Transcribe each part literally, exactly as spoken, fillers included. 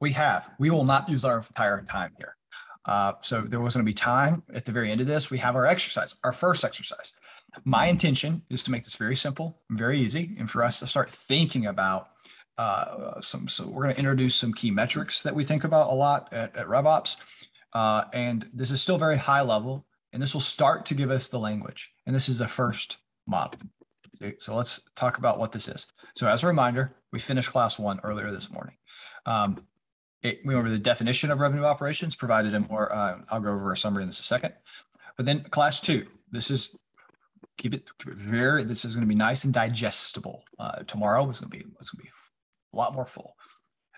We have. We will not use our entire time here. Uh, so there was going to be time at the very end of this. We have our exercise, our first exercise. My intention is to make this very simple, very easy, and for us to start thinking about uh, some. So we're going to introduce some key metrics that we think about a lot at, at RevOps. Uh, and this is still very high level, and this will start to give us the language. And this is the first model. So let's talk about what this is. So as a reminder, we finished class one earlier this morning. Um, It, we went over the definition of revenue operations, provided a more, uh, I'll go over a summary in just a second. But then class two, this is, keep it, keep it very, this is going to be nice and digestible. Uh, tomorrow is going to be, it's going to be a lot more full.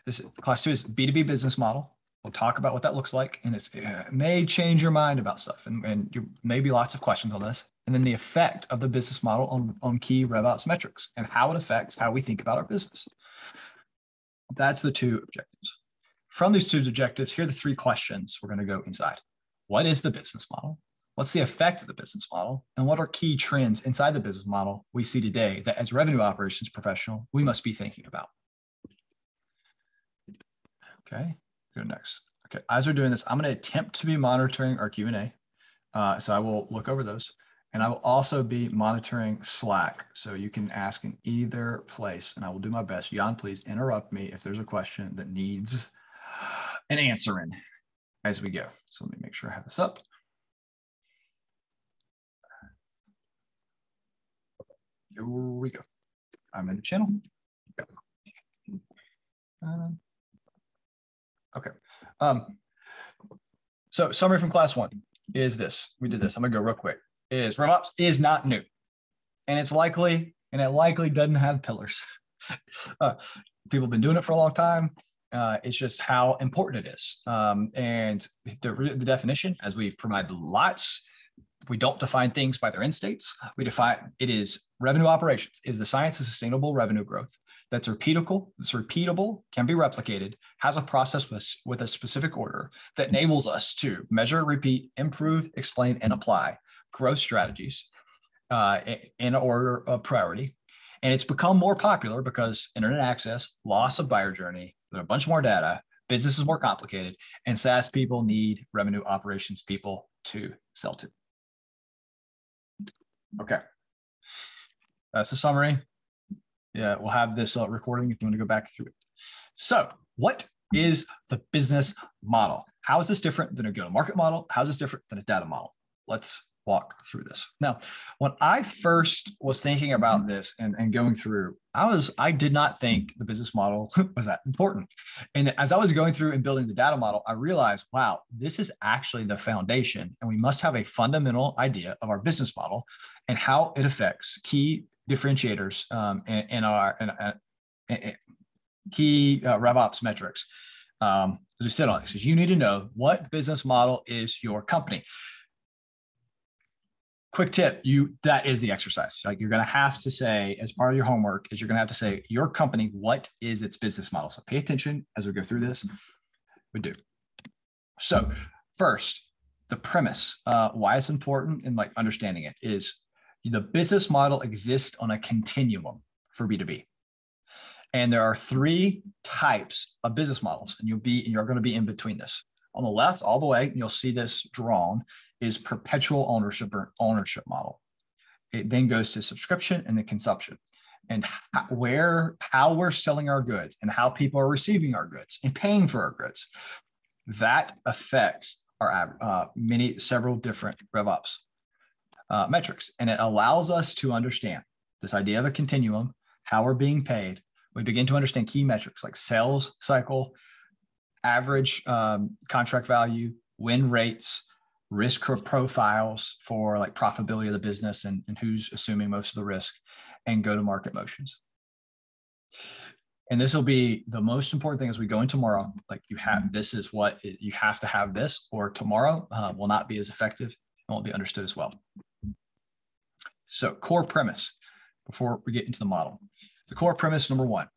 This class two is B two B business model. We'll talk about what that looks like. And it's, it may change your mind about stuff. And, and there may be lots of questions on this. And then the effect of the business model on, on key RevOps metrics and how it affects how we think about our business. That's the two objectives. From these two objectives, here are the three questions we're going to go inside. What is the business model? What's the effect of the business model? And what are key trends inside the business model we see today that as revenue operations professional, we must be thinking about? Okay, go next. Okay, as we're doing this, I'm going to attempt to be monitoring our Q and A. Uh, so I will look over those. And I will also be monitoring Slack. So you can ask in either place, and I will do my best. Jan, please interrupt me if there's a question that needs and answering as we go. So let me make sure I have this up. Here we go. I'm in the channel. Um, okay. Um, so summary from class one is this. We did this. I'm gonna go real quick. Is RevOps is not new, and it's likely and it likely doesn't have pillars. uh, people have been doing it for a long time. Uh, it's just how important it is. Um, and the, the definition, as we've provided lots, we don't define things by their end states. We define, it is revenue operations, is the science of sustainable revenue growth that's repeatable, that's repeatable, can be replicated, has a process with, with a specific order that enables us to measure, repeat, improve, explain, and apply growth strategies uh, in order of priority. And it's become more popular because internet access, loss of buyer journey, there's a bunch more data, business is more complicated, and SaaS people need revenue operations people to sell to. Okay. That's the summary. Yeah, we'll have this uh, recording if you want to go back through it. So what is the business model? How is this different than a go-to-market model? How is this different than a data model? Let's walk through this. Now, when I first was thinking about this and, and going through, I was, I did not think the business model was that important. And as I was going through and building the data model, I realized, wow, this is actually the foundation, and we must have a fundamental idea of our business model and how it affects key differentiators um, in, in our in, uh, in key uh, RevOps metrics. Um, as we said on this, you need to know what business model is your company. Quick tip, you that is the exercise. Like you're going to have to say, as part of your homework, is you're going to have to say, your company, what is its business model? So pay attention as we go through this. We do. So first, the premise, uh, why it's important and like understanding it is the business model exists on a continuum for B two B. And there are three types of business models, and you'll be, and you're going to be in between this. On the left, all the way, you'll see this drawn, is perpetual ownership or ownership model. It then goes to subscription and then consumption, and how, where, how we're selling our goods and how people are receiving our goods and paying for our goods. That affects our uh, many, several different RevOps uh, metrics. And it allows us to understand this idea of a continuum, how we're being paid. We begin to understand key metrics like sales cycle, average um, contract value, win rates, risk of profiles for like profitability of the business and, and who's assuming most of the risk, and go-to-market motions. And this will be the most important thing as we go in tomorrow. Like you have, this is what it, you have to have this, or tomorrow uh, will not be as effective and won't be understood as well. So core premise, before we get into the model, the core premise number one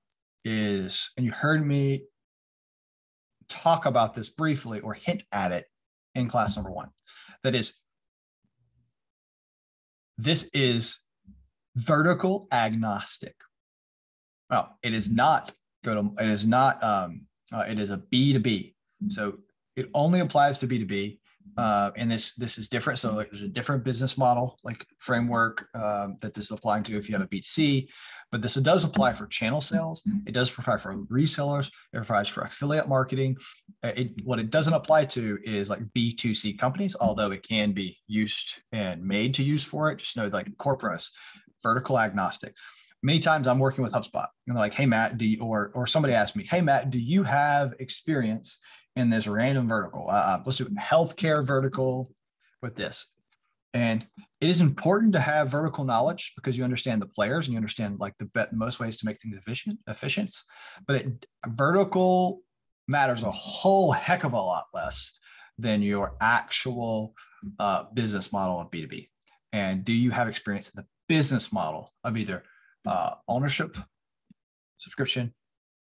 is, and you heard me talk about this briefly or hint at it in class number one. That is, this is vertical agnostic. Well, it is not go to, it is not um, Uh, it is a B two B. So it only applies to B two B. Uh, and this this is different. So like, there's a different business model, like framework uh, that this is applying to if you have a B two C, but this does apply for channel sales. It does provide for resellers. It provides for affiliate marketing. It, what it doesn't apply to is like B two C companies, although it can be used and made to use for it. Just know like corporates, vertical agnostic. Many times I'm working with HubSpot and they're like, hey, Matt, do you, or, or somebody asked me, hey, Matt, do you have experience in this random vertical? Uh, let's do healthcare vertical with this. And it is important to have vertical knowledge because you understand the players and you understand like the bet, most ways to make things efficient, efficient. But it, vertical matters a whole heck of a lot less than your actual uh, business model of B two B. And do you have experience in the business model of either uh, ownership, subscription,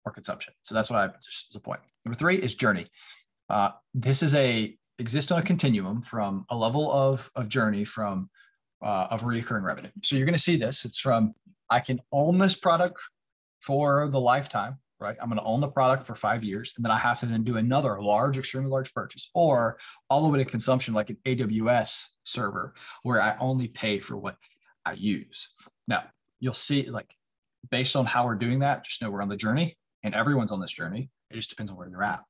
or consumption? So that's what I just as a point. Number three is journey. Uh, this is a exists on a continuum from a level of, of journey from uh, of recurring revenue. So you're going to see this. It's from I can own this product for the lifetime, right? I'm going to own the product for five years, and then I have to then do another large, extremely large purchase, or all the way to consumption, like an A W S server, where I only pay for what I use. Now you'll see, like based on how we're doing that, just know we're on the journey, and everyone's on this journey. It just depends on where you're at.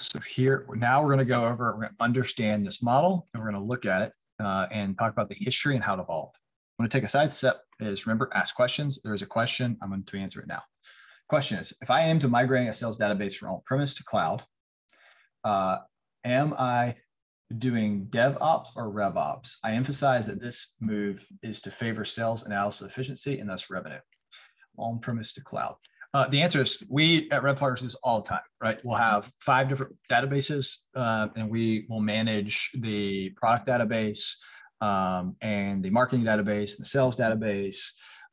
So here, now we're going to go over, we're going to understand this model, and we're going to look at it uh, and talk about the history and how it evolved. I'm going to take a side step is, remember, ask questions. There's a question. I'm going to answer it now. Question is, if I am to migrate a sales database from on-premise to cloud, uh, am I doing DevOps or RevOps? I emphasize that this move is to favor sales analysis efficiency and thus revenue. On-premise to cloud. Uh, the answer is we at RevPartners do this all the time, right? We'll have five different databases uh, and we will manage the product database um, and the marketing database and the sales database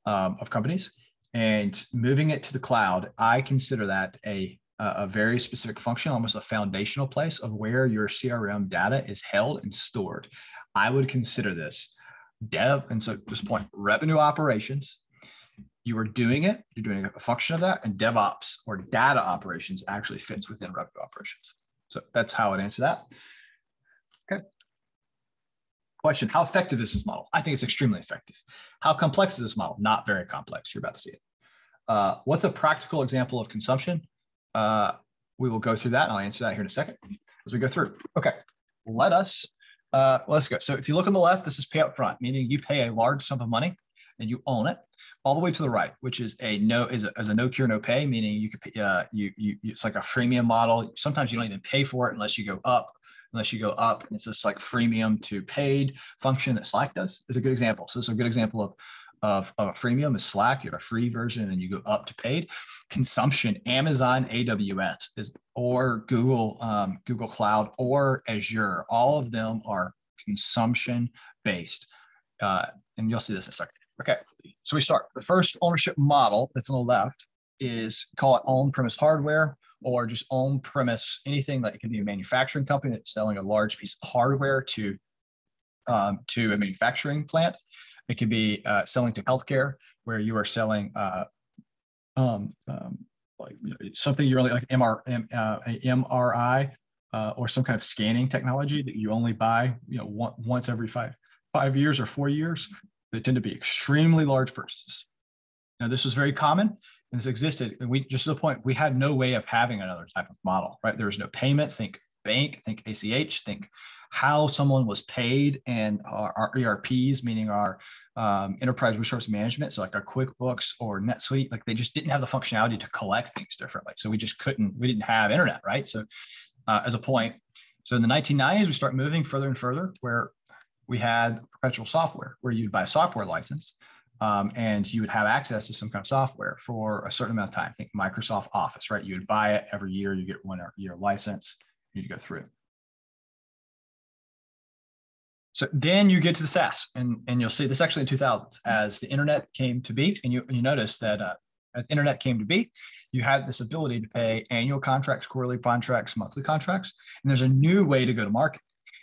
um, of companies. And moving it to the cloud, I consider that a, a very specific function, almost a foundational place of where your C R M data is held and stored. I would consider this dev, and so at this point, revenue operations. You are doing it, you're doing a function of that, and DevOps or data operations actually fits within revenue operations. So that's how I'd answer that. Okay. Question, how effective is this model? I think it's extremely effective. How complex is this model? Not very complex, you're about to see it. Uh, what's a practical example of consumption? Uh, we will go through that and I'll answer that here in a second as we go through. Okay, let us, uh, let's go. So if you look on the left, this is pay up front, meaning you pay a large sum of money and you own it, all the way to the right, which is a no is a, is a no cure, no pay, meaning you could pay, uh, you, you it's like a freemium model. Sometimes you don't even pay for it unless you go up, unless you go up. And it's just like freemium to paid function that Slack does is a good example. So this is a good example of, of, of a freemium is Slack. You have a free version and you go up to paid. Consumption, Amazon A W S is or Google, um, Google Cloud or Azure. All of them are consumption based. Uh, and you'll see this in a second. Okay, so we start. The first ownership model that's on the left is call it on-premise hardware or just on-premise anything that like it could be a manufacturing company that's selling a large piece of hardware to, um, to a manufacturing plant. It could be uh, selling to healthcare where you are selling uh, um, um, like you know, something you really like M R I uh, or some kind of scanning technology that you only buy you know one, once every five five years or four years. They tend to be extremely large purchases. Now, this was very common and this existed. And we just to the point, we had no way of having another type of model, right? There was no payments. Think bank, think A C H, think how someone was paid and our, our E R Ps, meaning our um, enterprise resource management. So like our QuickBooks or NetSuite, like they just didn't have the functionality to collect things differently. So we just couldn't, we didn't have internet, right? So uh, as a point, so in the nineteen nineties, we start moving further and further where we had perpetual software where you'd buy a software license um, and you would have access to some kind of software for a certain amount of time. Think Microsoft Office, right? You would buy it every year, you get one year license, you'd go through. So then you get to the SaaS and, and you'll see this actually in two thousands as the internet came to be and you, you notice that uh, as internet came to be, you had this ability to pay annual contracts, quarterly contracts, monthly contracts, and there's a new way to go to market.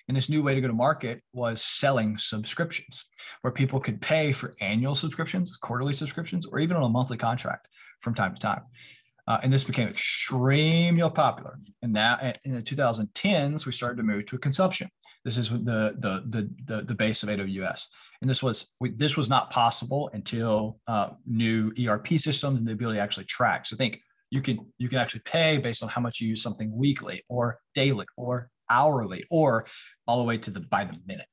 And this new way to go to market was selling subscriptions where people could pay for annual subscriptions, quarterly subscriptions, or even on a monthly contract from time to time. Uh, and this became extremely popular. And now in the two thousand tens, we started to move to a consumption. This is the, the, the, the, the base of A W S. And this was, we, this was not possible until uh, new E R P systems and the ability to actually track. So think you can, you can actually pay based on how much you use something weekly or daily or hourly or all the way to the by the minute.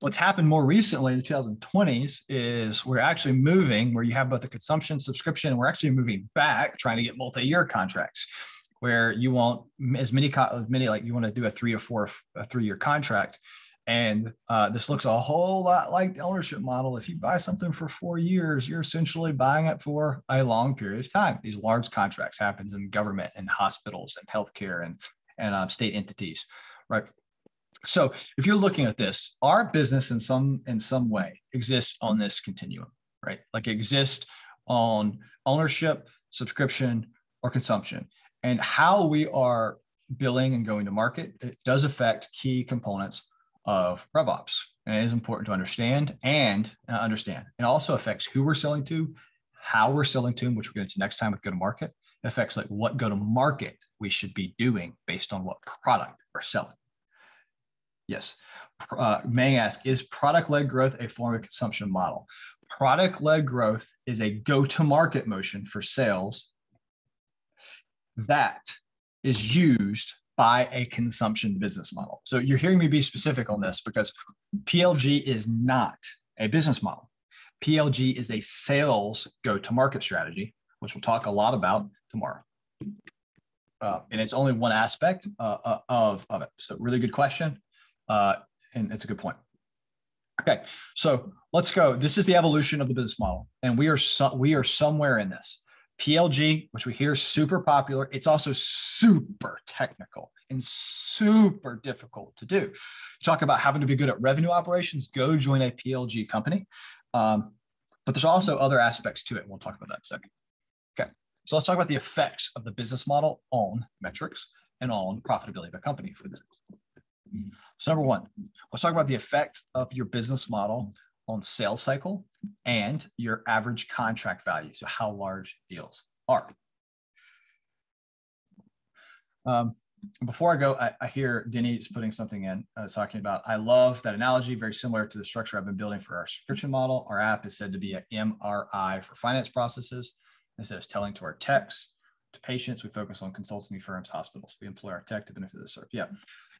What's happened more recently in the two thousand twenties is we're actually moving where you have both the consumption subscription, and we're actually moving back trying to get multi-year contracts where you want as many, as many like you want to do a three or four, a three-year contract. And uh, this looks a whole lot like the ownership model. If you buy something for four years, you're essentially buying it for a long period of time. These large contracts happens in government and hospitals and healthcare and, and uh, state entities, right? So if you're looking at this, our business in some in some way exists on this continuum, right? Like it exists on ownership, subscription, or consumption. And how we are billing and going to market, it does affect key components of RevOps. And it is important to understand and uh, understand. It also affects who we're selling to, how we're selling to them, which we're going to next time with go-to-market. It affects like what go-to-market we should be doing based on what product we're selling. Yes, uh, may I ask, is product-led growth a form of consumption model? Product-led growth is a go-to-market motion for sales that is used by a consumption business model. So you're hearing me be specific on this because P L G is not a business model. P L G is a sales go-to-market strategy, which we'll talk a lot about tomorrow. Uh, and it's only one aspect uh, of, of it. So really good question. Uh, and it's a good point. Okay, so let's go. This is the evolution of the business model, and we are so, we are somewhere in this. P L G, which we hear is super popular, it's also super technical and super difficult to do. You talk about having to be good at revenue operations, go join a P L G company. Um, but there's also other aspects to it, and we'll talk about that in a second. Okay, so let's talk about the effects of the business model on metrics and on profitability of a company for this. So number one, let's talk about the effect of your business model on sales cycle and your average contract value. So how large deals are. Um, before I go, I, I hear Denny is putting something in uh, talking about, I love that analogy, very similar to the structure I've been building for our subscription model. Our app is said to be an M R I for finance processes. Instead of telling to our techs, to patients, we focus on consulting firms, hospitals. We employ our tech to benefit the serve. Yeah.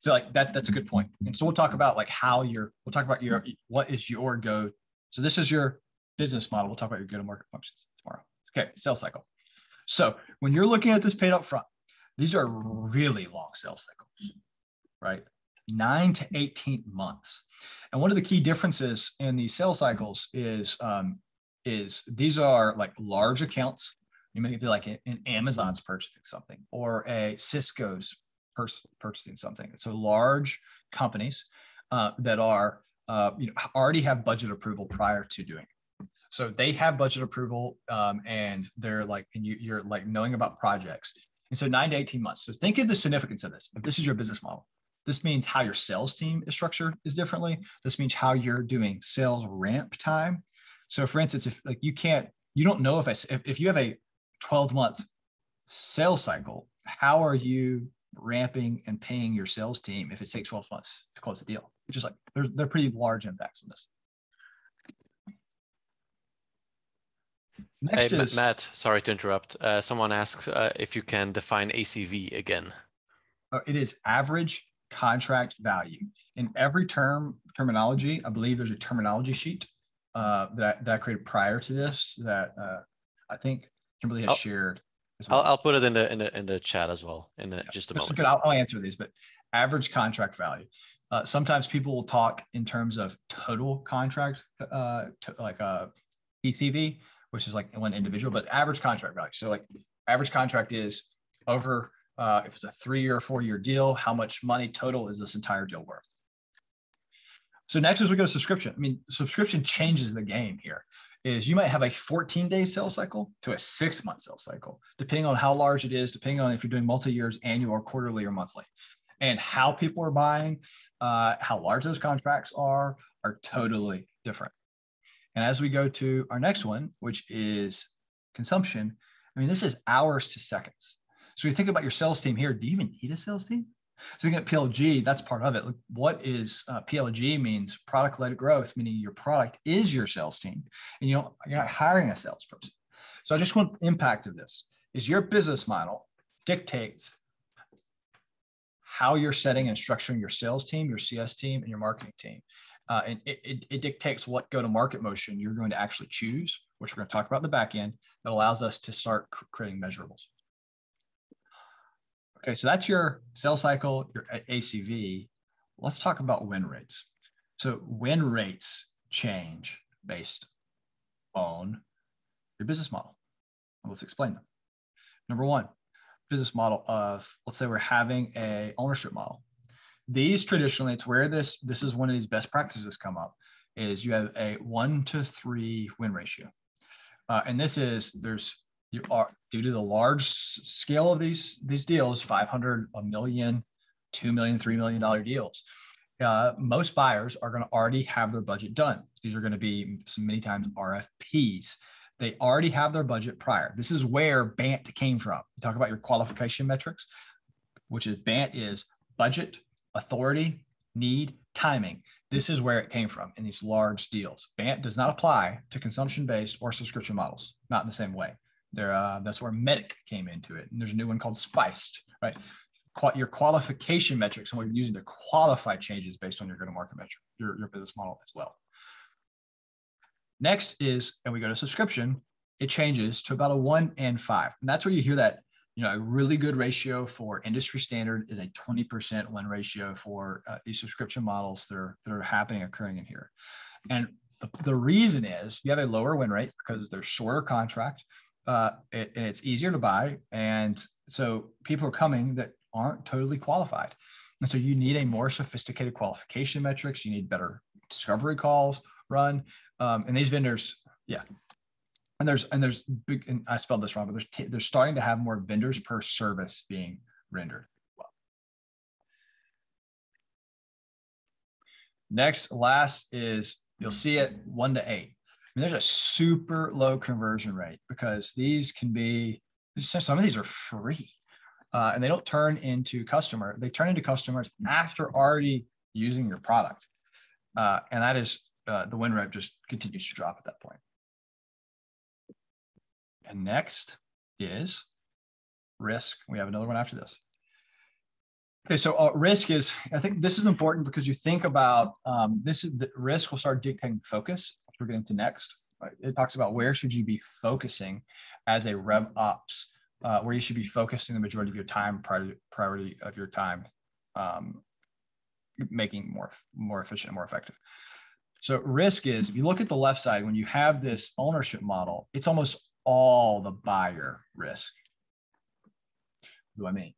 So like that, that's a good point. And so we'll talk about like how your, we'll talk about your, what is your go. So this is your business model. We'll talk about your go-to-market functions tomorrow. Okay, sales cycle. So when you're looking at this paid up front, these are really long sales cycles, right? nine to eighteen months. And one of the key differences in these sales cycles is, um, is these are like large accounts. You may be like an Amazon's purchasing something or a Cisco's purchasing something. So large companies uh, that are, uh, you know, already have budget approval prior to doing it. So they have budget approval um, and they're like, and you, you're like knowing about projects. And so nine to eighteen months. So think of the significance of this. If this is your business model, this means how your sales team is structured is differently. This means how you're doing sales ramp time. So for instance, if like you can't, you don't know if I, if, if you have a twelve month sales cycle, how are you ramping and paying your sales team if it takes twelve months to close the deal? It's just like, they're, they're pretty large impacts in this. Next hey, is, Matt, sorry to interrupt. Uh, someone asks uh, if you can define A C V again. Uh, it is average contract value. In every term, terminology, I believe there's a terminology sheet uh, that, that I created prior to this that uh, I think Kimberly has I'll, shared. Well. I'll, I'll put it in the in the in the chat as well in the, yeah, just a moment. Good. I'll, I'll answer these, but average contract value. Uh, sometimes people will talk in terms of total contract, uh, to, like uh, E T V, which is like one individual, but average contract value. So like average contract is over uh, if it's a three or four year deal, how much money total is this entire deal worth? So next is we go to subscription. I mean, subscription changes the game here. Is you might have a fourteen day sales cycle to a six month sales cycle, depending on how large it is, depending on if you're doing multi-years, annual, or quarterly, or monthly, and how people are buying, uh, how large those contracts are, are totally different. And as we go to our next one, which is consumption, I mean, this is hours to seconds. So you think about your sales team here. Do you even need a sales team? So thinking at P L G, that's part of it. What is uh, P L G means product-led growth, meaning your product is your sales team, and you don't, you're not hiring a salesperson. So I just want the impact of this is your business model dictates how you're setting and structuring your sales team, your C S team, and your marketing team. Uh, and it, it, it dictates what go-to-market motion you're going to actually choose, which we're going to talk about in the back end, that allows us to start creating measurables. Okay, so that's your sales cycle, your A C V. Let's talk about win rates. So win rates change based on your business model. Let's explain them. Number one, business model of, let's say we're having a ownership model. These traditionally, it's where this, this is one of these best practices come up, is you have a one to three win ratio. Uh, and this is, there's, you are, due to the large scale of these, these deals, five hundred, a million, two million, three million dollar deals, uh, most buyers are going to already have their budget done. These are going to be some many times R F Ps. They already have their budget prior. This is where BANT came from. You talk about your qualification metrics, which is BANT is budget, authority, need, timing. This is where it came from in these large deals. BANT does not apply to consumption-based or subscription models, not in the same way. There, uh, that's where Medic came into it. And there's a new one called Spiced, right? Qu your qualification metrics and what you're using to qualify changes based on your go-to-market metric, your, your business model as well. Next is, and we go to subscription, it changes to about a one and five. And that's where you hear that, you know, a really good ratio for industry standard is a twenty percent win ratio for uh, these subscription models that are, that are happening, occurring in here. And the, the reason is you have a lower win rate because they're shorter contract. Uh, it, and it's easier to buy. And so people are coming that aren't totally qualified. And so you need a more sophisticated qualification metrics. You need better discovery calls run. Um, and these vendors, yeah. And there's, and there's big, and I spelled this wrong, but there's, t they're starting to have more vendors per service being rendered. Well, next, last is, you'll see it one to eight. I mean, there's a super low conversion rate because these can be, some of these are free uh, and they don't turn into customer. They turn into customers after already using your product. Uh, and that is uh, the win rate just continues to drop at that point. And next is risk. We have another one after this. Okay, so uh, risk is, I think this is important because you think about um, this is the risk will start dictating focus. We're getting to next. It talks about where should you be focusing as a RevOps, uh, where you should be focusing the majority of your time, priority, priority of your time, um, making more, more efficient and more effective. So risk is, if you look at the left side, when you have this ownership model, it's almost all the buyer risk. What do I mean?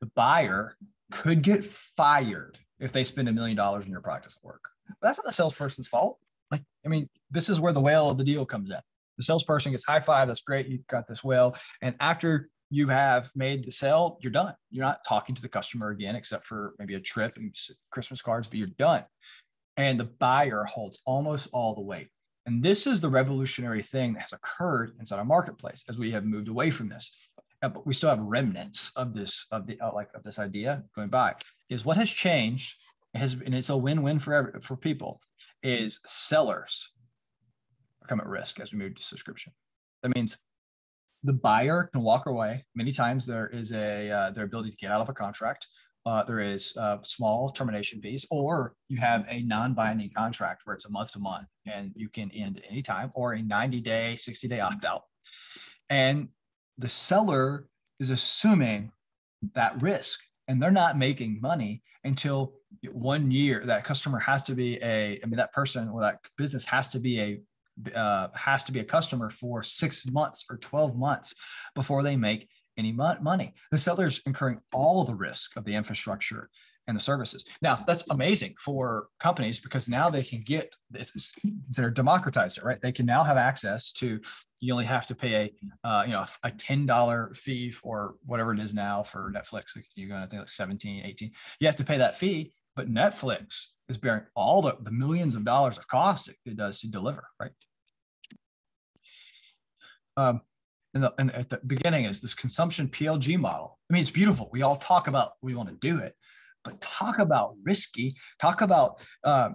The buyer could get fired if they spend a million dollars in your practice work. But that's not the salesperson's fault. Like, I mean, this is where the whale of the deal comes in. The salesperson gets high five. That's great. You got this whale. And after you have made the sale, you're done. You're not talking to the customer again, except for maybe a trip and Christmas cards, but you're done. And the buyer holds almost all the weight. And this is the revolutionary thing that has occurred inside our marketplace as we have moved away from this. But we still have remnants of this, of the uh, like of this idea going back. Is what has changed, it has, and it's a win-win for every, for people. Is sellers become at risk as we move to subscription. That means the buyer can walk away. Many times there is a uh, their ability to get out of a contract. Uh, there is uh, small termination fees, or you have a non-binding contract where it's a month to month and you can end at any time, or a ninety day, sixty day opt-out. And the seller is assuming that risk, and they're not making money until one year. That customer has to be a, I mean, that person or that business has to be a, uh, has to be a customer for six months or twelve months before they make any money. The seller's incurring all the risk of the infrastructure and the services. Now that's amazing for companies because now they can get, it's considered democratized it, right? They can now have access to, you only have to pay a, uh, you know, a ten dollar fee or whatever it is now for Netflix. You're going to think like seventeen, eighteen, you have to pay that fee, but Netflix is bearing all the, the millions of dollars of cost it, it does to deliver, right? Um, in the, in, at the beginning is this consumption P L G model. I mean, it's beautiful. We all talk about we want to do it, but talk about risky. Talk about uh,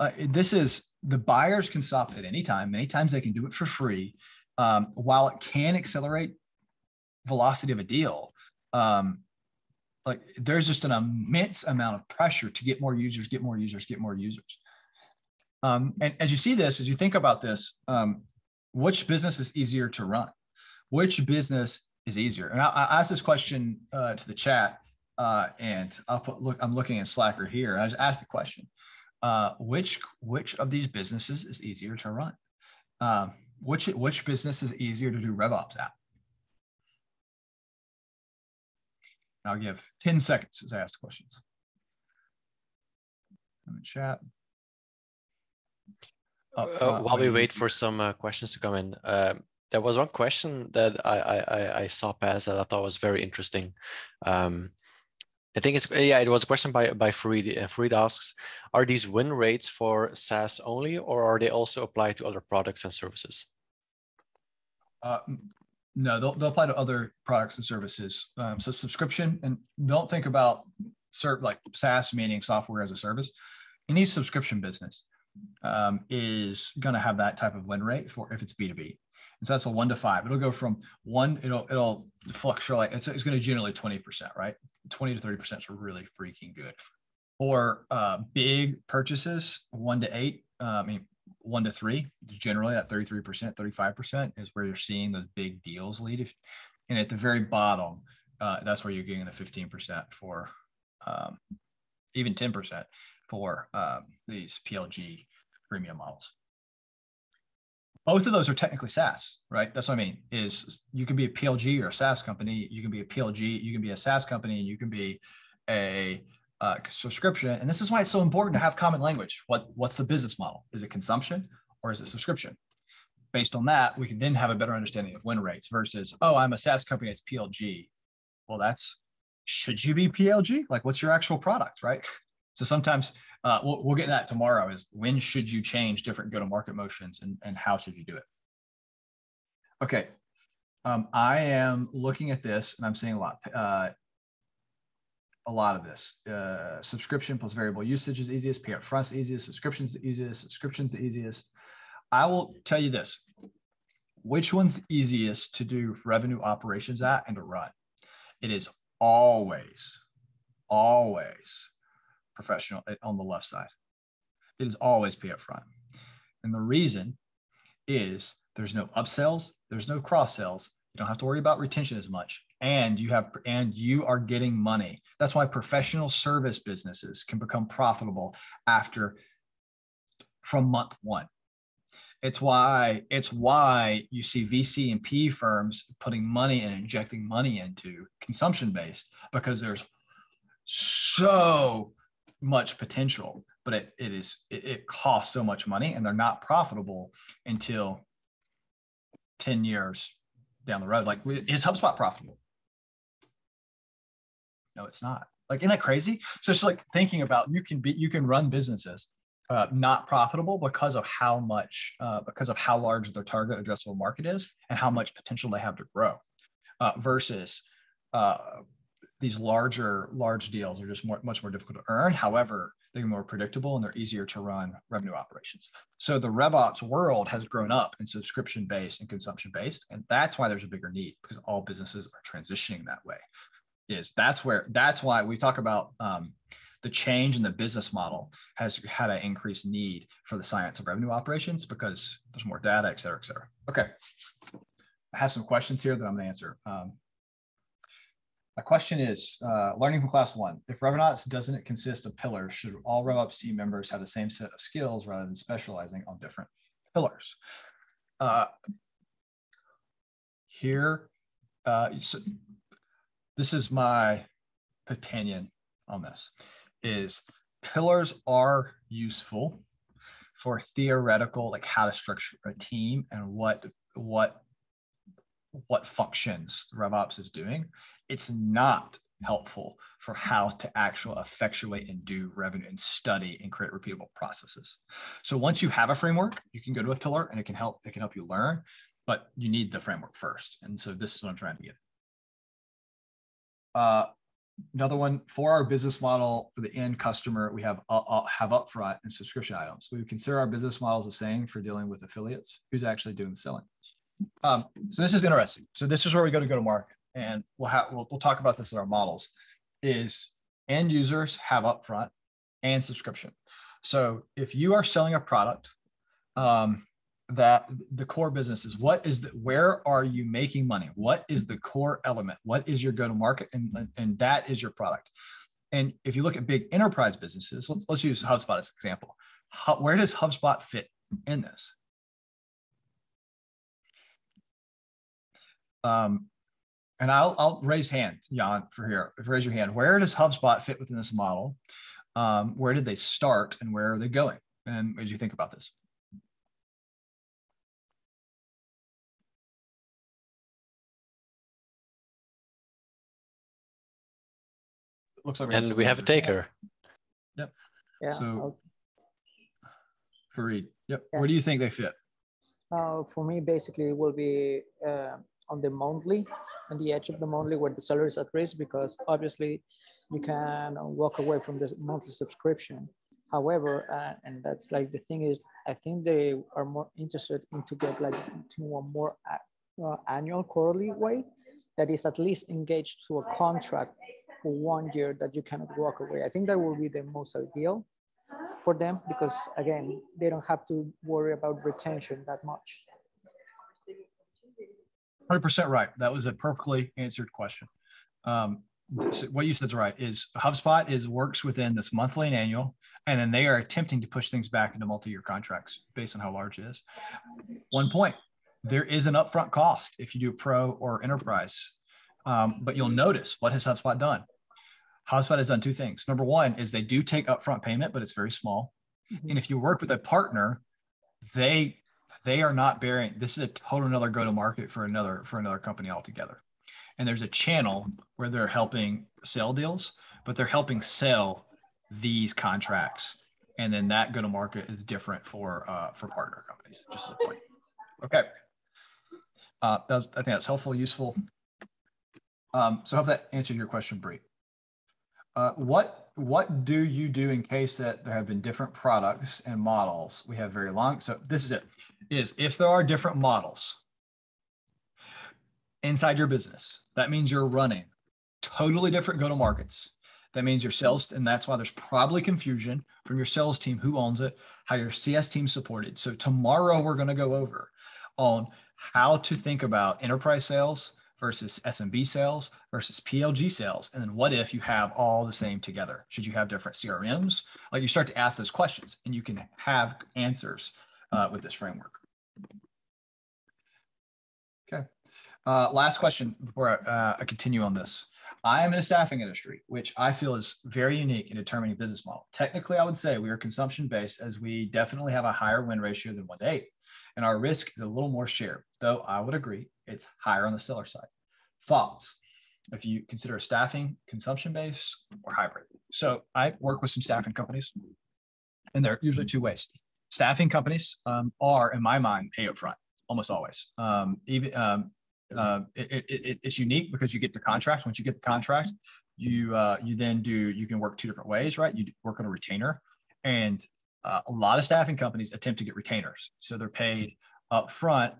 uh, this is the buyers can stop at any time. Many times they can do it for free. Um, while it can accelerate velocity of a deal, um, like there's just an immense amount of pressure to get more users, get more users, get more users. Um, and as you see this, as you think about this, um, which business is easier to run? Which business is easier? And I, I asked this question uh, to the chat, uh, and I'll put, look, I'm looking at Slacker here. I just asked the question, uh, which which of these businesses is easier to run? Um, which which business is easier to do RevOps at? I'll give ten seconds as I ask questions. I'm in chat. Up, uh, uh, while we wait for some uh, questions to come in, um, there was one question that I, I, I saw pass that I thought was very interesting. Um, I think it's, yeah, it was a question by, by Fareed. Uh, Fareed asks, are these win rates for SaaS only, or are they also applied to other products and services? Uh, No, they'll, they'll apply to other products and services. Um, so subscription, and don't think about serve like SaaS, meaning software as a service. Any subscription business um, is going to have that type of win rate for if it's B two B. And so that's a one to five. It'll go from one, it'll it'll fluctuate. It's, it's going to generally twenty percent, right? twenty to thirty percent is really freaking good. Or uh, big purchases, one to eight. Uh, I mean, one to three, generally at thirty-three percent, thirty-five percent is where you're seeing the big deals lead. If, and at the very bottom, uh, that's where you're getting the fifteen percent for um, even ten percent for um, these P L G premium models. Both of those are technically SaaS, right? That's what I mean, is you can be a P L G or a SaaS company. You can be a P L G, you can be a SaaS company, and you can be a Uh, subscription. And this is why it's so important to have common language. What, what's the business model? Is it consumption or is it subscription? Based on that, we can then have a better understanding of win rates versus, oh, I'm a SaaS company, it's P L G. Well, that's, should you be P L G? Like, what's your actual product, right? So sometimes uh, we'll, we'll get that tomorrow is when should you change different go-to-market motions and, and how should you do it? Okay. Um, I am looking at this and I'm seeing a lot. Uh, a lot of this. Uh, subscription plus variable usage is easiest, pay up front is easiest, subscription's the easiest, subscription's the easiest. I will tell you this, which one's the easiest to do revenue operations at and to run? It is always, always professional on the left side. It is always pay up front. And the reason is there's no upsells, there's no cross sells, you don't have to worry about retention as much. And you have, and you are getting money. That's why professional service businesses can become profitable after from month one. It's why it's why you see V C and P E firms putting money and injecting money into consumption-based, because there's so much potential, but it it is it, it costs so much money, and they're not profitable until ten years down the road. Like, is HubSpot profitable? No, it's not. Like, isn't that crazy? So it's like thinking about you can be, you can run businesses uh, not profitable because of how much, uh, because of how large their target addressable market is and how much potential they have to grow uh, versus uh, these larger, large deals are just more, much more difficult to earn. However, they're more predictable and they're easier to run revenue operations. So the RevOps world has grown up in subscription-based and consumption-based. And that's why there's a bigger need, because all businesses are transitioning that way. Is that's where that's why we talk about um, the change in the business model has had an increased need for the science of revenue operations because there's more data, et cetera, et cetera. Okay, I have some questions here that I'm gonna answer. Um, my question is uh, learning from class one. If RevOps doesn't consist of pillars, should all RevOps team members have the same set of skills rather than specializing on different pillars? Uh, here, uh, so, this is my opinion on this, is pillars are useful for theoretical, like how to structure a team and what, what, what functions RevOps is doing. It's not helpful for how to actually effectuate and do revenue and study and create repeatable processes. So once you have a framework, you can go to a pillar and it can help, it can help you learn. but you need the framework first. And so this is what I'm trying to get. Uh, another one, for our business model for the end customer, we have uh, have upfront and subscription items. We would consider our business models the same for dealing with affiliates who's actually doing the selling. Um, so this is interesting. So this is where we go to go to market, and we'll have we'll, we'll talk about this in our models. Is end users have upfront and subscription. So if you are selling a product, um, that the core business is what is the, where are you making money? What is the core element? What is your go-to-market? And, and that is your product. And if you look at big enterprise businesses, let's, let's use HubSpot as an example. How, where does HubSpot fit in this? Um, and I'll, I'll raise hands, Jan, for here. If you raise your hand, where does HubSpot fit within this model? Um, where did they start and where are they going? And as you think about this. Looks like we and have we have a taker. Yep. Yeah, so, Fareed, yep. Yeah. Where do you think they fit? Uh, for me, basically, it will be uh, on the monthly, on the edge of the monthly where the seller is at risk, because obviously you can walk away from this monthly subscription. However, uh, and that's like the thing is, I think they are more interested in to get like to a more uh, annual quarterly way that is at least engaged to a contract for one year that you cannot walk away. I think that will be the most ideal for them because, again, they don't have to worry about retention that much. one hundred percent right. That was a perfectly answered question. Um, so what you said is right. Is HubSpot is works within this monthly and annual, and then they are attempting to push things back into multi-year contracts based on how large it is. One point, there is an upfront cost if you do pro or enterprise, um, but you'll notice what has HubSpot done? HubSpot has done two things. Number one is they do take upfront payment, but it's very small. Mm-hmm. And if you work with a partner, they they are not bearing. This is a total another go to market for another for another company altogether. And there's a channel where they're helping sell deals, but they're helping sell these contracts. And then that go to market is different for uh, for partner companies. Just as a point. Okay. Uh, that was, I think that's helpful, useful. Um, so I hope that answered your question, Bree. Uh, what, what do you do in case that there have been different products and models? We have very long, so this is it, is if there are different models inside your business, that means you're running totally different go-to-markets. That means your sales, and that's why there's probably confusion from your sales team, who owns it, how your C S team supported. So tomorrow we're gonna go over on how to think about enterprise sales versus S M B sales versus P L G sales. And then what if you have all the same together? Should you have different C R Ms? Like you start to ask those questions and you can have answers uh, with this framework. Okay, uh, last question before I, uh, I continue on this. I am in a staffing industry, which I feel is very unique in determining business model. Technically, I would say we are consumption-based as we definitely have a higher win ratio than one to eight. And our risk is a little more shared, though I would agree it's higher on the seller side. Thoughts, if you consider staffing consumption-based or hybrid. So I work with some staffing companies, and there are usually two ways. Staffing companies um, are, in my mind, pay up front, almost always. Um, even, um, uh, it, it, it, it's unique because you get the contract. Once you get the contract, you, uh, you then do, you can work two different ways, right? You work on a retainer, and uh, a lot of staffing companies attempt to get retainers. So they're paid up front,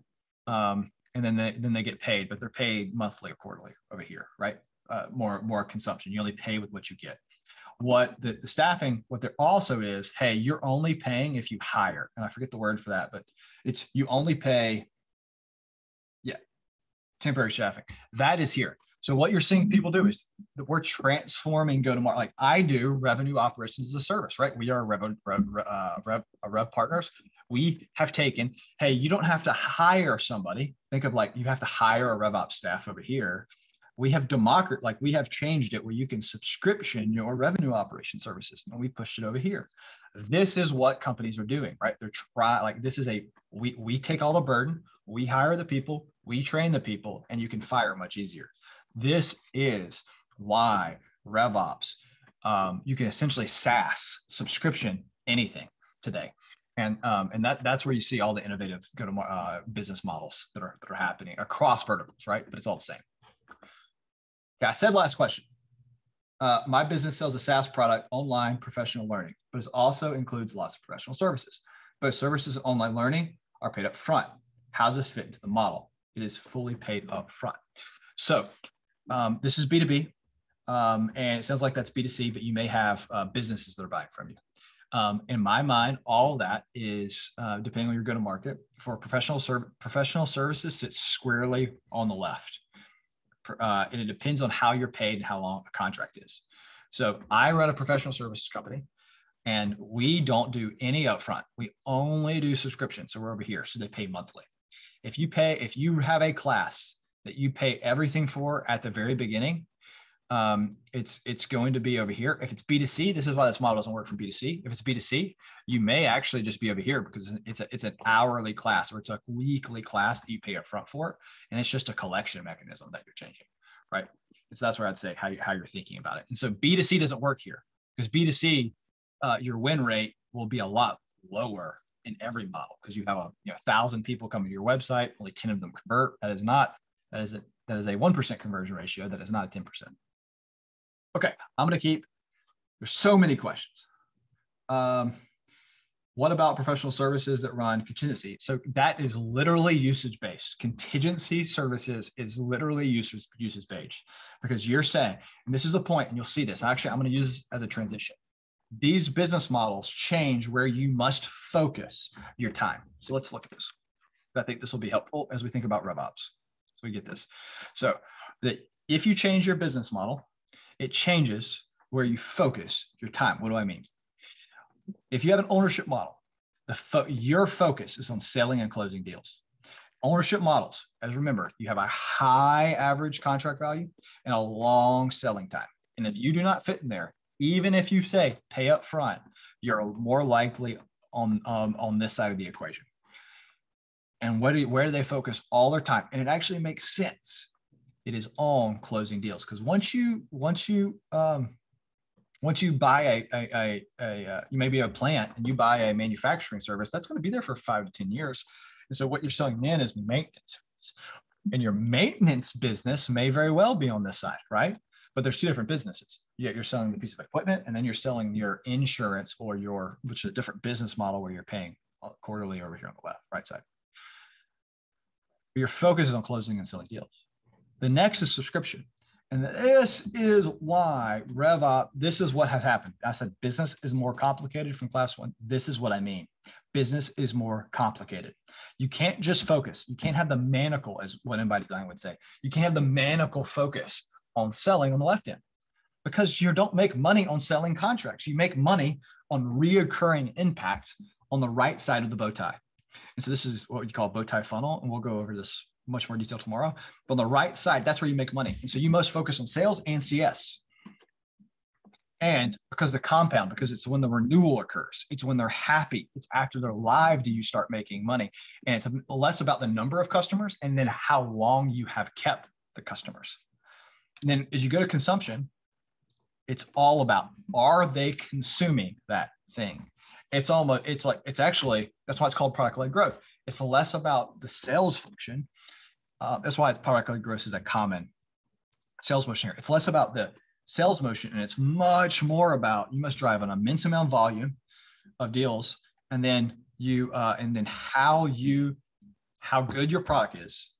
um, and then they, then they get paid, but they're paid monthly or quarterly over here, right? Uh, more, more consumption. You only pay with what you get. What the, the staffing, what there also is, hey, you're only paying if you hire. And I forget the word for that, but it's you only pay, yeah, temporary staffing. That is here. So what you're seeing people do is that we're transforming go-to-market. Like I do revenue operations as a service, right? We are rev, rev, uh, rev, rev partners. We have taken, hey, you don't have to hire somebody. Think of like, you have to hire a RevOps staff over here. We have democrat, like we have changed it where you can subscription your revenue operation services, and we pushed it over here. This is what companies are doing, right? They're trying, like this is a, we, we take all the burden, we hire the people, we train the people, and you can fire much easier. This is why RevOps, um, you can essentially SaaS, subscription, anything today. And um, and that that's where you see all the innovative go to uh, business models that are that are happening across verticals, right? But it's all the same. Okay, I said last question. Uh, my business sells a SaaS product, online professional learning, but it also includes lots of professional services. Both services and online learning are paid up front. How does this fit into the model? It is fully paid up front. So um, this is B two B, um, and it sounds like that's B two C, but you may have uh, businesses that are buying from you. Um, in my mind, all that is, uh, depending on your go-to-market, for professional, ser professional services sits squarely on the left. Uh, and it depends on how you're paid and how long a contract is. So I run a professional services company, and we don't do any upfront. We only do subscriptions. So we're over here. So they pay monthly. If you pay, if you have a class that you pay everything for at the very beginning, Um, it's it's going to be over here. If it's B two C, this is why this model doesn't work for B two C. If it's B two C, you may actually just be over here because it's a, it's an hourly class or it's a weekly class that you pay upfront for, and it's just a collection mechanism that you're changing, right? So that's where I'd say how you, how you're thinking about it. And so B two C doesn't work here because B two C, uh, your win rate will be a lot lower in every model because you have a you know a thousand people coming to your website, only ten of them convert. That is not that is a that is a one percent conversion ratio. That is not a ten percent. Okay, I'm going to keep, there's so many questions. Um, what about professional services that run contingency? So that is literally usage-based. Contingency services is literally usage, usage-based because you're saying, and this is the point, and you'll see this. Actually, I'm going to use this as a transition. These business models change where you must focus your time. So let's look at this. I think this will be helpful as we think about RevOps. So we get this. So that if you change your business model, it changes where you focus your time. What do I mean? If you have an ownership model, the fo your focus is on selling and closing deals. Ownership models, as remember, you have a high average contract value and a long selling time. And if you do not fit in there, even if you say pay up front, you're more likely on, um, on this side of the equation. And where do, you, where do they focus all their time? And it actually makes sense. It is on closing deals because once you once you um, once you buy a a, a, a uh, you maybe a plant and you buy a manufacturing service that's going to be there for five to ten years, and so what you're selling then is maintenance, and your maintenance business may very well be on this side, right? But there's two different businesses. Yet you're selling the piece of equipment, and then you're selling your insurance or your which is a different business model where you're paying quarterly over here on the left right side. But your focus is on closing and selling deals. The next is subscription. And this is why RevOps, this is what has happened. I said business is more complicated from class one. This is what I mean. Business is more complicated. You can't just focus. You can't have the manacle, as what in by design would say. You can't have the manacle focus on selling on the left end because you don't make money on selling contracts. You make money on reoccurring impact on the right side of the bow tie. And so this is what you call bow tie funnel. And we'll go over this much more detail tomorrow, but on the right side, that's where you make money. And so you must focus on sales and C S. And because the compound, because it's when the renewal occurs, it's when they're happy, it's after they're live, do you start making money? And it's less about the number of customers and then how long you have kept the customers. And then as you go to consumption, it's all about, are they consuming that thing? It's almost, it's like, it's actually, that's why it's called product-led growth. It's less about the sales function. Uh, that's why it's product-led growth is a common sales motion here. It's less about the sales motion, and it's much more about you must drive an immense amount of volume of deals, and then you uh, and then how you how good your product is,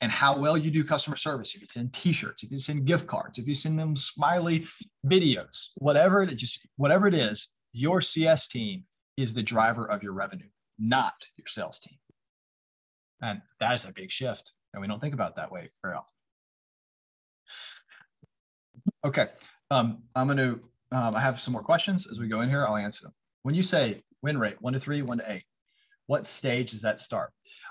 and how well you do customer service. If you send T-shirts, if you send gift cards, if you send them smiley videos, whatever it just whatever it is, your C S team is the driver of your revenue, not your sales team. And that is a big shift. And we don't think about it that way very often. Okay, um, I'm going to, um, I have some more questions as we go in here. I'll answer them. When you say win rate, one to three, one to eight, what stage does that start?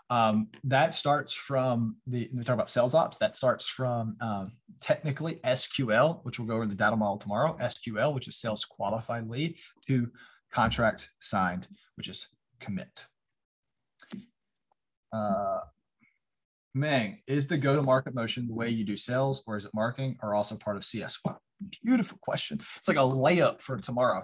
Um, that starts from the, we talk about sales ops, that starts from um, technically S Q L, which we'll go over the data model tomorrow, S Q L, which is sales qualified lead, to contract signed, which is commit. Uh, Meng, is the go-to-market motion the way you do sales, or is it marketing, or also part of C S? Wow, beautiful question. It's like a layup for tomorrow.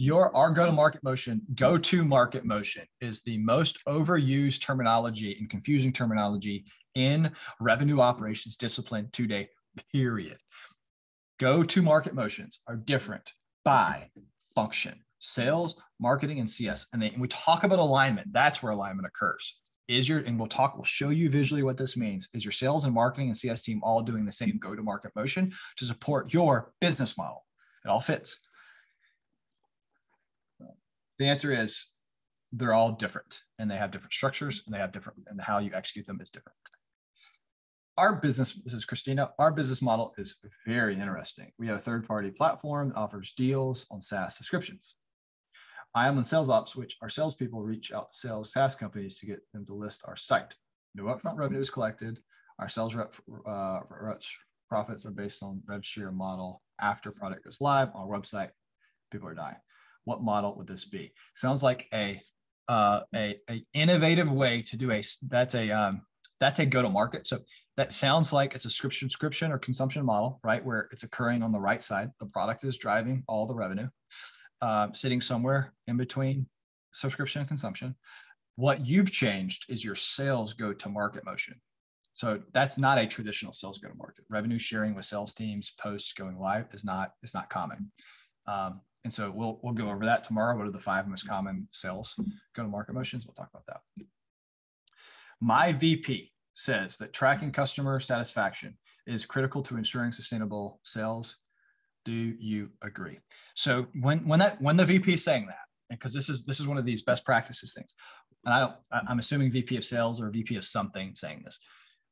your our go-to-market motion, go-to-market motion is the most overused terminology and confusing terminology in revenue operations discipline today, period. Go-to-market motions are different by function, sales, marketing, and C S. And, they, and we talk about alignment. That's where alignment occurs. Is your, and we'll talk, we'll show you visually what this means. Is your sales and marketing and C S team all doing the same go-to-market motion to support your business model? It all fits. The answer is they're all different, and they have different structures, and they have different, and how you execute them is different. Our business, this is Christina, our business model is very interesting. We have a third-party platform that offers deals on SaaS subscriptions. I am on sales ops, which our salespeople reach out to sales SaaS companies to get them to list our site. No upfront revenue is collected. Our sales rep uh, profits are based on rev share model. After product goes live on our website, people are dying. What model would this be? Sounds like a uh, a, a innovative way to do a that's a um, that's a go to market. So that sounds like it's a subscription or consumption model, right? Where it's occurring on the right side, the product is driving all the revenue. Uh, sitting somewhere in between subscription and consumption. What you've changed is your sales go-to-market motion. So that's not a traditional sales go-to-market. Revenue sharing with sales teams, posts going live is not, is not common. Um, and so we'll, we'll go over that tomorrow. What are the five most common sales go-to-market motions? We'll talk about that. My V P says that tracking customer satisfaction is critical to ensuring sustainable sales. Do you agree? So when when that when the V P is saying that, because this is this is one of these best practices things, and I don't, I'm assuming V P of sales or V P of something saying this,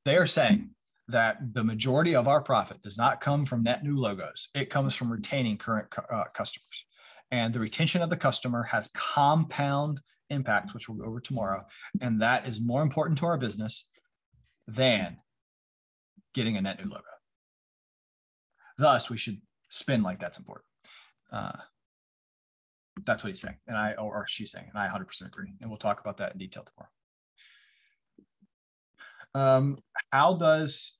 they are saying that the majority of our profit does not come from net new logos. It comes from retaining current uh, customers, and the retention of the customer has compound impacts, which we'll go over tomorrow, and that is more important to our business than getting a net new logo. Thus, we should spin like that's important. Uh, that's what he's saying, and I or she's saying, and I one hundred percent agree. And we'll talk about that in detail tomorrow. Um, how does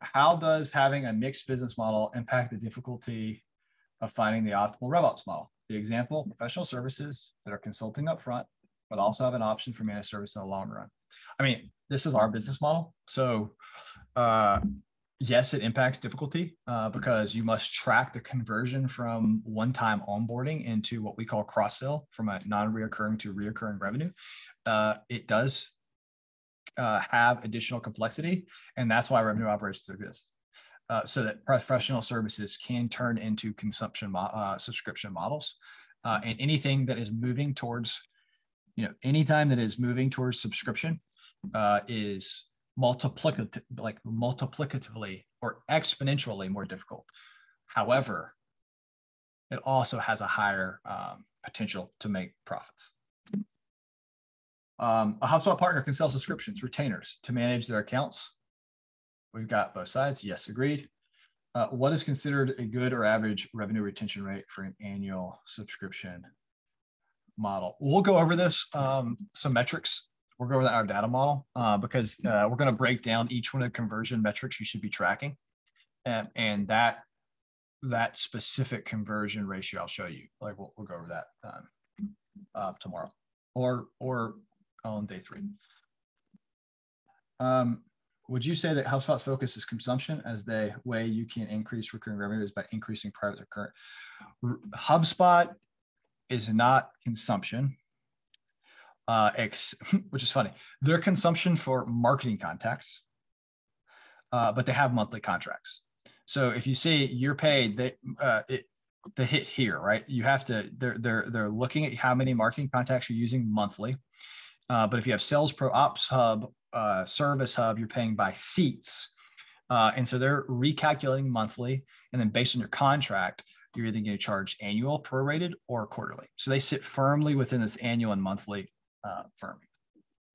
how does having a mixed business model impact the difficulty of finding the optimal RevOps model? The example: professional services that are consulting up front, but also have an option for managed service in the long run. I mean, this is our business model, so. Uh, Yes, it impacts difficulty uh, because you must track the conversion from one-time onboarding into what we call cross-sell, from a non-reoccurring to reoccurring revenue. Uh, it does uh, have additional complexity, and that's why revenue operations exist, uh, so that professional services can turn into consumption mo uh, subscription models, uh, and anything that is moving towards, you know, anytime that is moving towards subscription uh, is. multiplicative, like multiplicatively or exponentially more difficult. However, it also has a higher um, potential to make profits. Um, a HubSpot partner can sell subscriptions, retainers to manage their accounts. We've got both sides. Yes, agreed. Uh, what is considered a good or average revenue retention rate for an annual subscription model? We'll go over this, um, some metrics. We'll go over our data model uh, because uh, we're going to break down each one of the conversion metrics you should be tracking, um, and that that specific conversion ratio I'll show you. Like we'll, we'll go over that um, uh, tomorrow, or or on day three. Um, would you say that HubSpot's focus is consumption as the way you can increase recurring revenue is by increasing private recurrent? HubSpot is not consumption. Uh, ex, which is funny, their consumption for marketing contacts, uh, but they have monthly contracts. So if you see you're paid, they uh, it, the hit here, right? You have to. They're they're they're looking at how many marketing contacts you're using monthly. Uh, but if you have Sales Pro, Ops Hub, uh, Service Hub, you're paying by seats, uh, and so they're recalculating monthly, and then based on your contract, you're either going to charge annual, prorated, or quarterly. So they sit firmly within this annual and monthly. Uh, firm,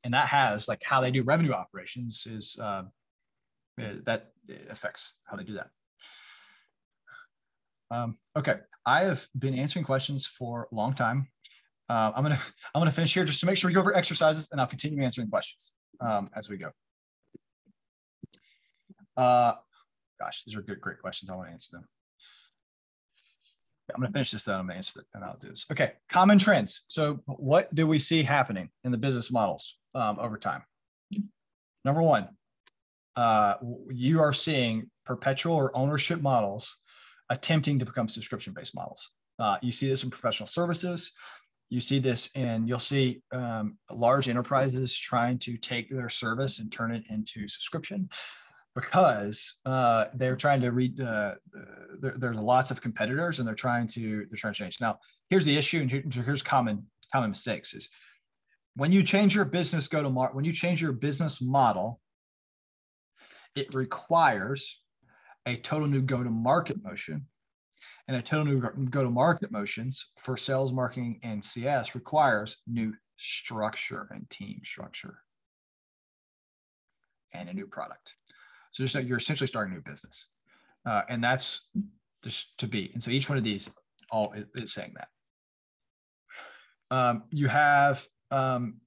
and that has like how they do revenue operations is uh, that affects how they do that. Um, okay, I have been answering questions for a long time. Uh, I'm gonna I'm gonna finish here just to make sure we go over exercises, and I'll continue answering questions um, as we go. Uh, gosh, these are good, great questions. I want to answer them. I'm going to finish this, then I'm going to answer it, and I'll do this. Okay, common trends. So what do we see happening in the business models um, over time? Number one, uh, you are seeing perpetual or ownership models attempting to become subscription-based models. Uh, you see this in professional services. You see this, and you'll see um, large enterprises trying to take their service and turn it into subscription, because uh, they're trying to read. Uh, there, there's lots of competitors, and they're trying to they're trying to change. Now, here's the issue, and here, here's common common mistakes is when you change your business go to market. When you change your business model, it requires a total new go to market motion. And a total new go-to-market motions for sales, marketing, and C S requires new structure and team structure and a new product. So just like you're essentially starting a new business. Uh, and that's just to be. And so each one of these all is, is saying that. Um, you have um,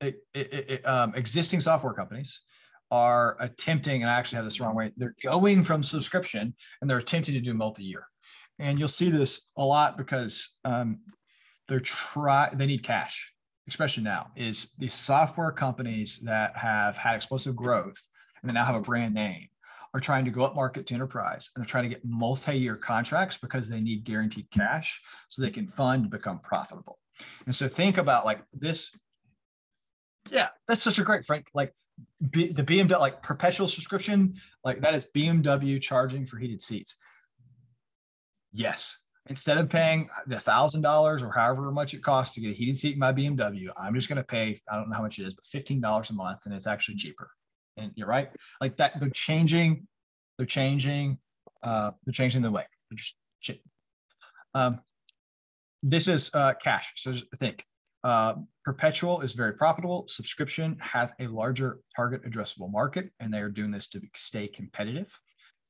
it, it, it, um, existing software companies are attempting, and I actually have this the wrong way, they're going from subscription and they're attempting to do multi-year. And you'll see this a lot because um, they're try, they need cash, especially now, is the software companies that have had explosive growth and they now have a brand name are trying to go up market to enterprise, and they're trying to get multi-year contracts because they need guaranteed cash so they can fund and become profitable. And so think about like this, yeah, that's such a great, Frank, like, B, the B M W, like perpetual subscription, like that is B M W charging for heated seats. Yes. Instead of paying the one thousand dollars or however much it costs to get a heated seat in my B M W, I'm just going to pay, I don't know how much it is, but fifteen dollars a month, and it's actually cheaper. And you're right. Like that, they're changing, they're changing, uh, they're changing the way. They're just changing. Um, this is uh, cash. So think. Uh, perpetual is very profitable. Subscription has a larger target addressable market, and they are doing this to stay competitive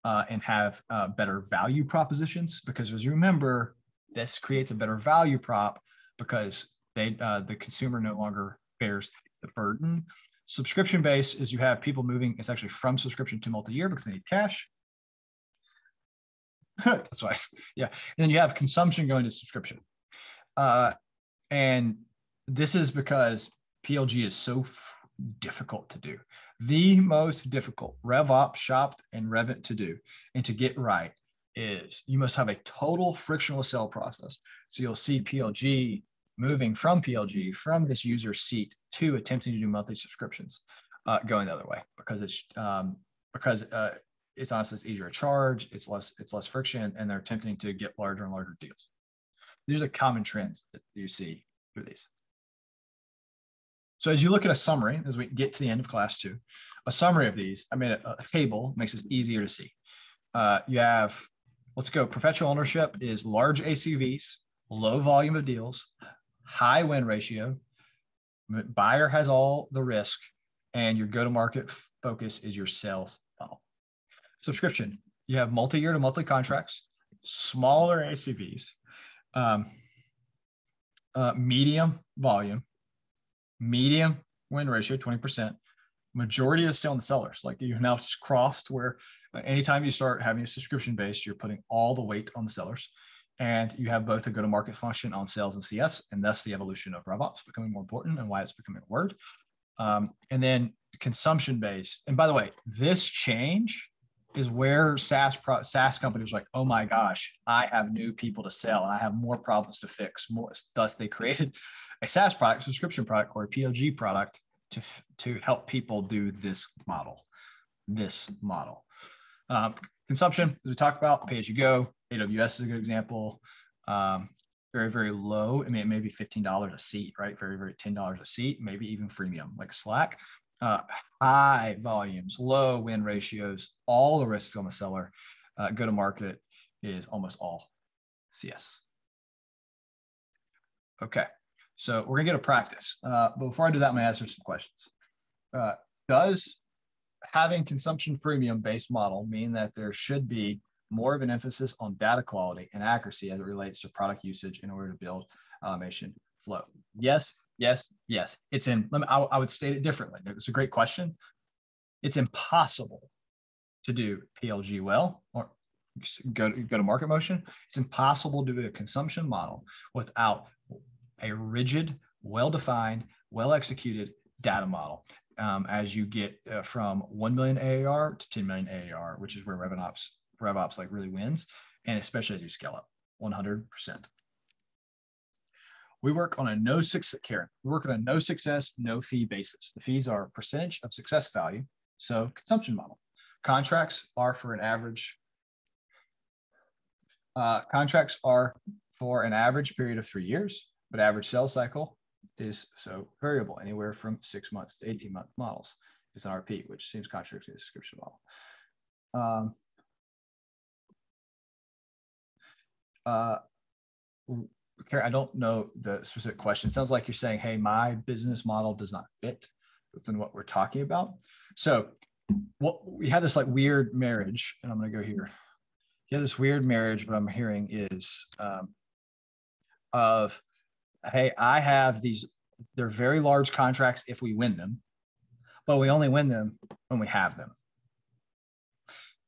uh, and have uh, better value propositions. Because as you remember, this creates a better value prop because they uh, the consumer no longer bears the burden. Subscription base is you have people moving. It's actually from subscription to multi-year because they need cash. That's why, yeah. And then you have consumption going to subscription, uh, and this is because P L G is so difficult to do. The most difficult RevOps shopped and Revit to do and to get right is you must have a total frictionless sell process. So you'll see P L G moving from P L G, from this user seat to attempting to do monthly subscriptions uh, going the other way because it's um, because uh, it's honestly it's easier to charge, it's less it's less friction, and they're attempting to get larger and larger deals. These are the common trends that you see through these. So as you look at a summary, as we get to the end of class two, a summary of these, I made a, a table, makes this easier to see. Uh, you have, let's go, perpetual ownership is large A C Vs, low volume of deals, high win ratio, buyer has all the risk, and your go-to-market focus is your sales funnel. Subscription, you have multi-year to monthly contracts, smaller A C Vs, um, uh, medium volume, medium win ratio, twenty percent. Majority is still in the sellers. Like you've now crossed where anytime you start having a subscription base, you're putting all the weight on the sellers. And you have both a go-to-market function on sales and C S, and thus the evolution of RevOps becoming more important and why it's becoming a word. Um, and then consumption-based. And by the way, this change is where SaaS, pro SaaS companies are like, oh my gosh, I have new people to sell and I have more problems to fix. More, thus they created a SaaS product, subscription product, or a P L G product to, to help people do this model, this model. Um, consumption, as we talked about, pay-as-you-go, A W S is a good example. Um, very, very low. I mean, it may be fifteen dollars a seat, right? Very, very ten dollars a seat, maybe even freemium like Slack. Uh, high volumes, low win ratios, all the risks on the seller. Uh, go-to-market is almost all C S. Okay. So we're gonna get a practice. Uh, but before I do that, I'm gonna answer some questions. Uh, does having consumption freemium-based model mean that there should be more of an emphasis on data quality and accuracy as it relates to product usage in order to build automation flow? Yes, yes, yes. It's in. Let me, I, I would state it differently. It's a great question. It's impossible to do P L G well, or go to, go to market motion, it's impossible to do a consumption model without a rigid, well-defined, well-executed data model. Um, as you get uh, from one million A A R to ten million A A R, which is where RevOps, RevOps like really wins, and especially as you scale up, one hundred percent. We work on a no success, Karen, we work on a no success, no fee basis. The fees are a percentage of success value, so consumption model. Contracts are for an average, uh, contracts are for an average period of three years, but average sales cycle is so variable, anywhere from six months to eighteen month models. It's an R P, which seems contrary to the subscription model. Um, uh, Karen, I don't know the specific question. It sounds like you're saying, hey, my business model does not fit within what we're talking about. So what we have this like weird marriage, and I'm going to go here. Yeah, this weird marriage, what I'm hearing is um, of, hey, I have these, they're very large contracts if we win them, but we only win them when we have them.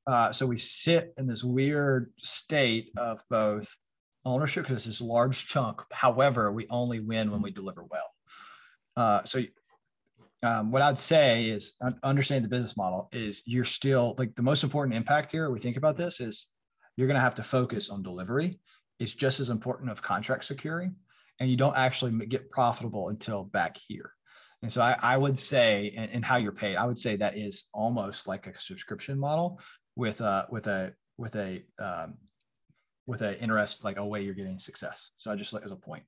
Uh, so we sit in this weird state of both ownership, because it's this large chunk. However, we only win when we deliver well. Uh, so um, what I'd say is, understanding the business model is you're still, like the most important impact here, we think about this, is you're going to have to focus on delivery. It's just as important of contract securing. And you don't actually get profitable until back here. And so I, I would say, and, and how you're paid, I would say that is almost like a subscription model with a with a with a um, with an interest, like a way you're getting success. So I just like as a point,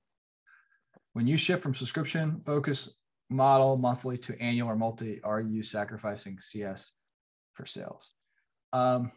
when you shift from subscription focus model monthly to annual or multi, are you sacrificing C S for sales? Um,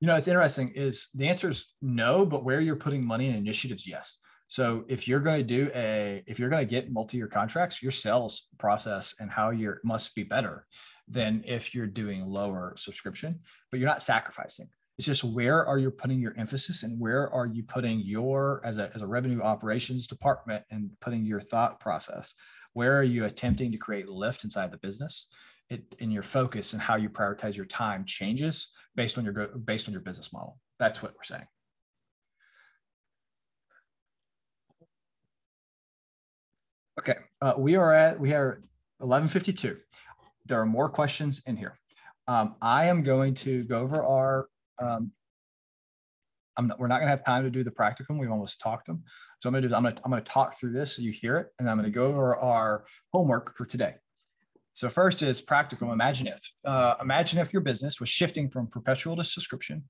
you know, it's interesting. Is the answer is no, but where you're putting money in initiatives, yes. So if you're going to do a, if you're going to get multi-year contracts, your sales process and how you're must be better than if you're doing lower subscription, but you're not sacrificing. It's just where are you putting your emphasis and where are you putting your, as a, as a revenue operations department and putting your thought process, where are you attempting to create lift inside the business? It, in your focus and how you prioritize your time changes based on your, based on your business model. That's what we're saying. Okay, uh, we are at, we are eleven fifty-two. There are more questions in here. Um, I am going to go over our, um, I'm not, we're not gonna have time to do the practicum. We've almost talked them. So I'm gonna do, I'm gonna, I'm gonna talk through this so you hear it, and I'm gonna go over our homework for today. So first is practicum, imagine if. Uh, imagine if your business was shifting from perpetual to subscription,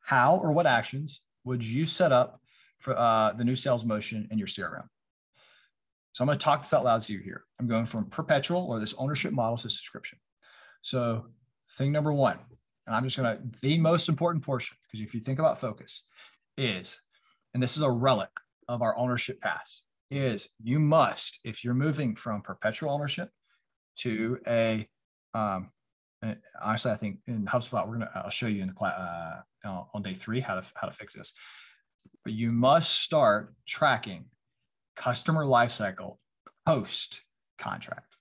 how or what actions would you set up for uh, the new sales motion in your C R M? So I'm going to talk this out loud to you here. I'm going from perpetual or this ownership model to subscription. So thing number one, and I'm just going to, the most important portion, because if you think about focus is, and this is a relic of our ownership pass, is you must, if you're moving from perpetual ownership to a, um, honestly, I think in HubSpot, we're going to, I'll show you in the class uh, on day three, how to, how to fix this, but you must start tracking customer lifecycle post contract.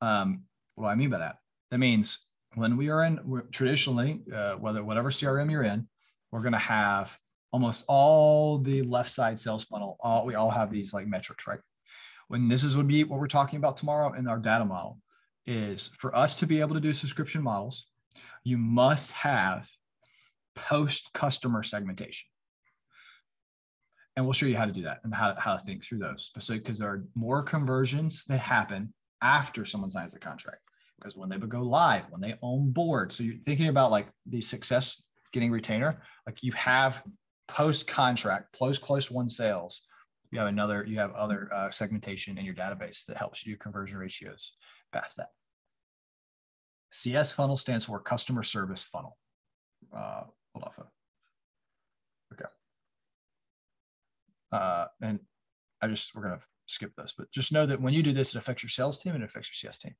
Um, what do I mean by that? That means when we are in we're, traditionally, uh, whether whatever C R M you're in, we're going to have almost all the left side sales funnel. All, we all have these like metrics, right? When this is would be what we're talking about tomorrow in our data model is for us to be able to do subscription models, you must have post customer segmentation. And we'll show you how to do that and how, how to think through those. So, because there are more conversions that happen after someone signs the contract, because when they go live, when they onboard. So you're thinking about like the success getting retainer, like you have post-contract, close, close one sales. You have another, you have other uh, segmentation in your database that helps you do conversion ratios past that. C S funnel stands for customer service funnel. Uh, hold off. Okay. Uh, and I just, we're going to skip this, but just know that when you do this, it affects your sales team and it affects your C S team.